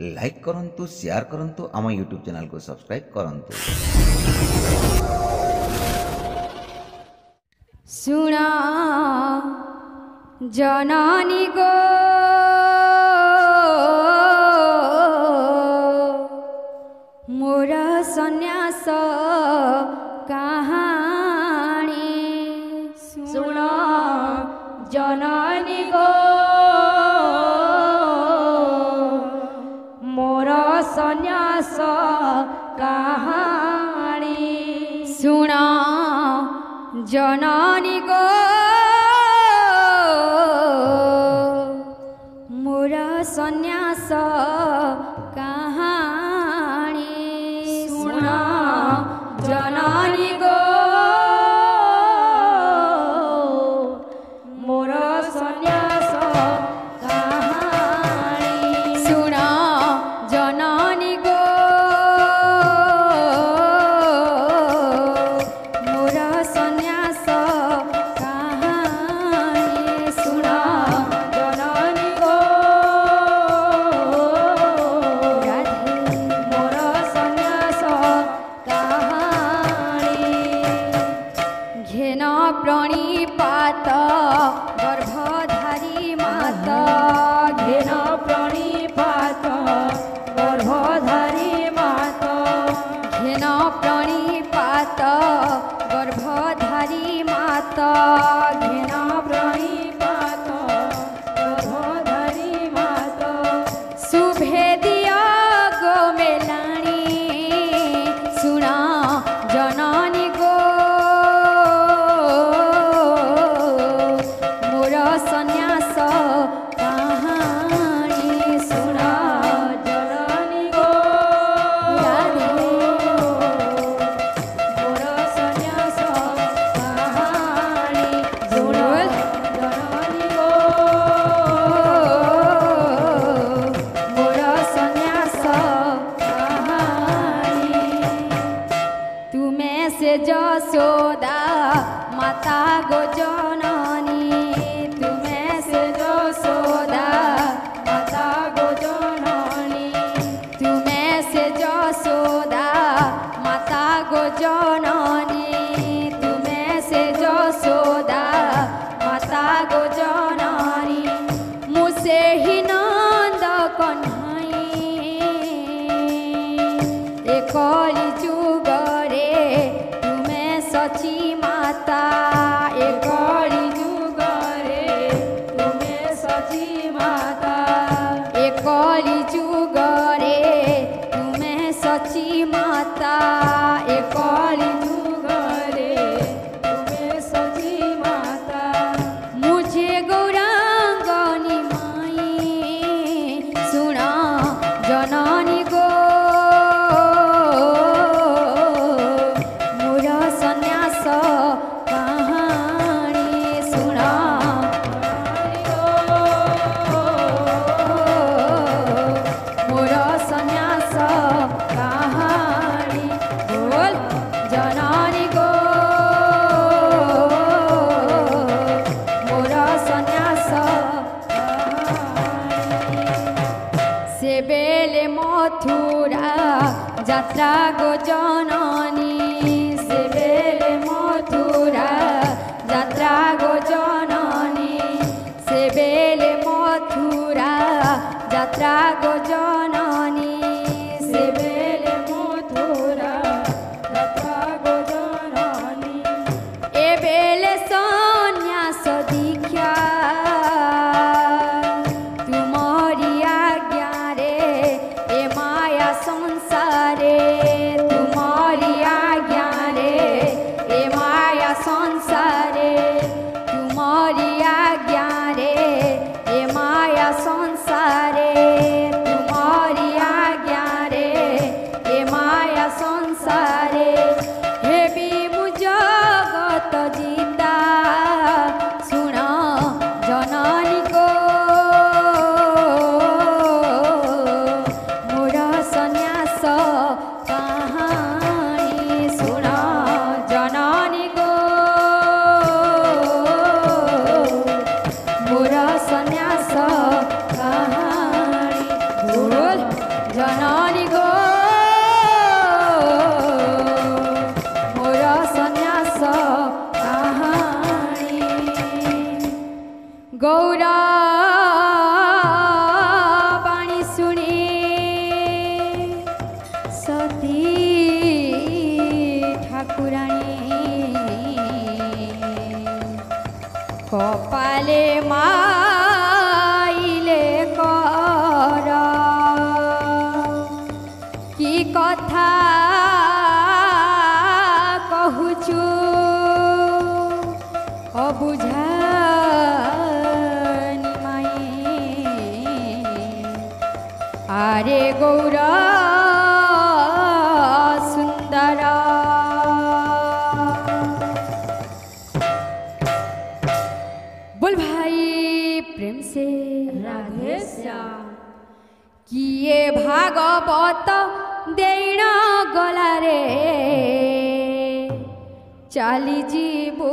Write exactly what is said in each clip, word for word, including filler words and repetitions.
Like करंतु share करंतु आम यूट्यूब चैनल को सब्सक्राइब करंतु। सुना जनानी गो मोरा सन्यास कहानी सुन जनानी गो मोरा सन्यास कहानी सुन जनानी गो मोरा सन्यास जनानी गो मोर सन्यास कहानी सुन जनानी गो मोर सन्यास कहानी सुन जनानी गो मोर सन्यास कहानी घेन प्रणीपात गर्भधारी माता घेन प्रणीपात गर्भधारी माता घेन प्रणीपात गर्भधारी माता घेन प्रणीपात गर्भधारी माता शुभे दिया गो मेलाणी सुना जनानी जसोदा माता गो जननी तुम्हें से जसोदा माता गो जननी तुम्हें से जसोदा माता गो जननी तुम्हें से जसोदा माता गो जननी मुझे ही नंद कन्हई एक सची माता एक युग रे तुम्हें सची माता एक युग रे तुम्हें सची माता एक युग रे तुम्हें सची माता मुझे गौरांगनी माई सुना जनानी गो बेले मथुरा यात्रा गो जननी से बेले मथुरा यात्रा गो जननी से बेले मथुरा यात्रा गो जननी से बेले मथुरा यात्रा गो जननी ए बेले सन्यास दीक्षा संसारे तुम जननी गो मोर सन्यास कहानी गौरा पाणी सुनी सती ठाकुरानी कपाले मा कथा कहूचु अबुझानी माई आरे गौरा सुंदर बोल भाई प्रेम से राधे श्याम किए भागवत देना गला रे चाली जीवो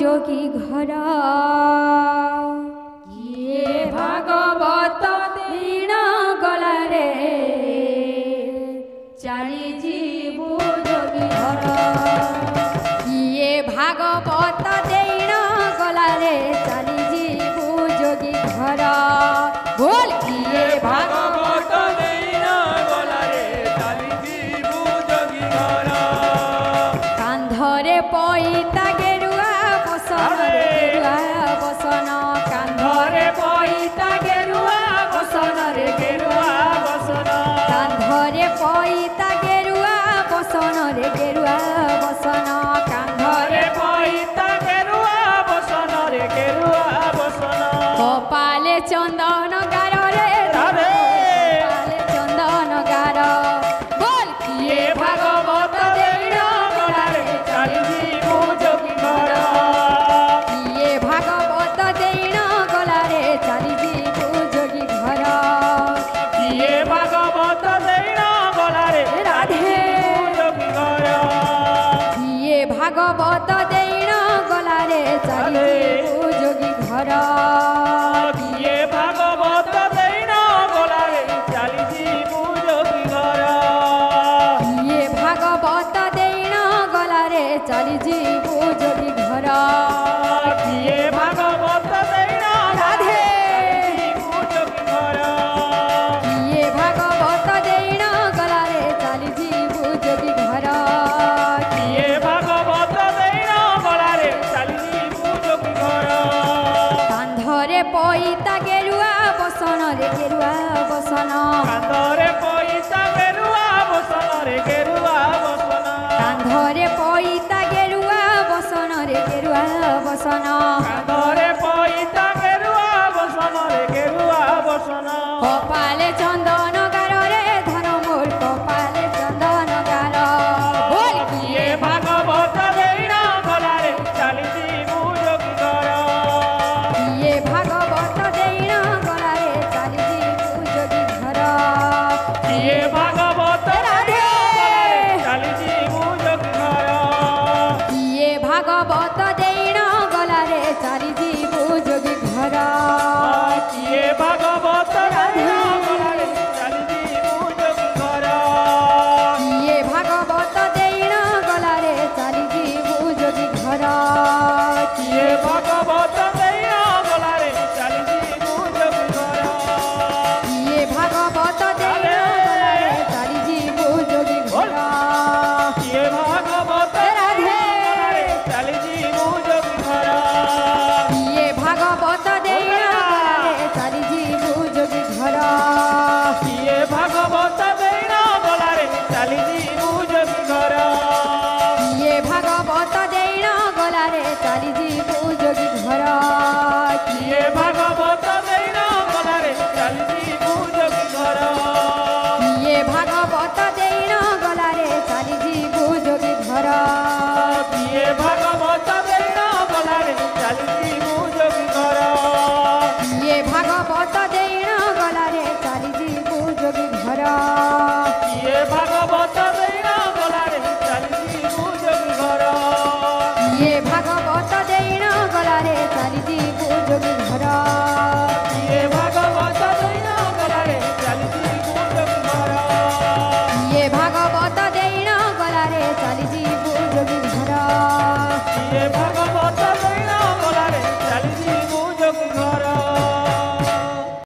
जोगी घर ये भागवत देना गला रे चाली जीवो जोगी घर ये भागवत देना गला रे चाली जीवो जोगी घर बोल ये भागवत चंदन गारो रे धरे चंदन गारो बोल किए भागवत देना गला रे चाली जीवो जोगी घर किए भागवत देना गला रे चाली जीवो जोगी घर किए भागवत देना गला रे राधे जोगी घर किए भागवत देना गला रे चाली जीवो जोगी घर चाली जीवो जोगी घर किए भागवत देना राधे जीवो जोगी घर किए भागवत देना गला रे चाली जीवो जोगी घर किए भागवत देना गला रे चाली जीवो जोगी घर कांधरे पईता गेरुआ बसन रे गेरुआ बसन कांधरे पईता गेरुआ बसन रे गेरुआ बसन कांधरे पईता कपाले चंदन गारो रे धर मोर कपाले चंदन गारो बोल किए भागवत देना गला रे चाली जीवो जोगी घर किए भागवत देना गला रे चाली जीवो जोगी घर किए भागवत राधे चाली जीवो जोगी घर किए भागवत देना गला रे चाली जीवो जोगी घर किए भागवत भागवत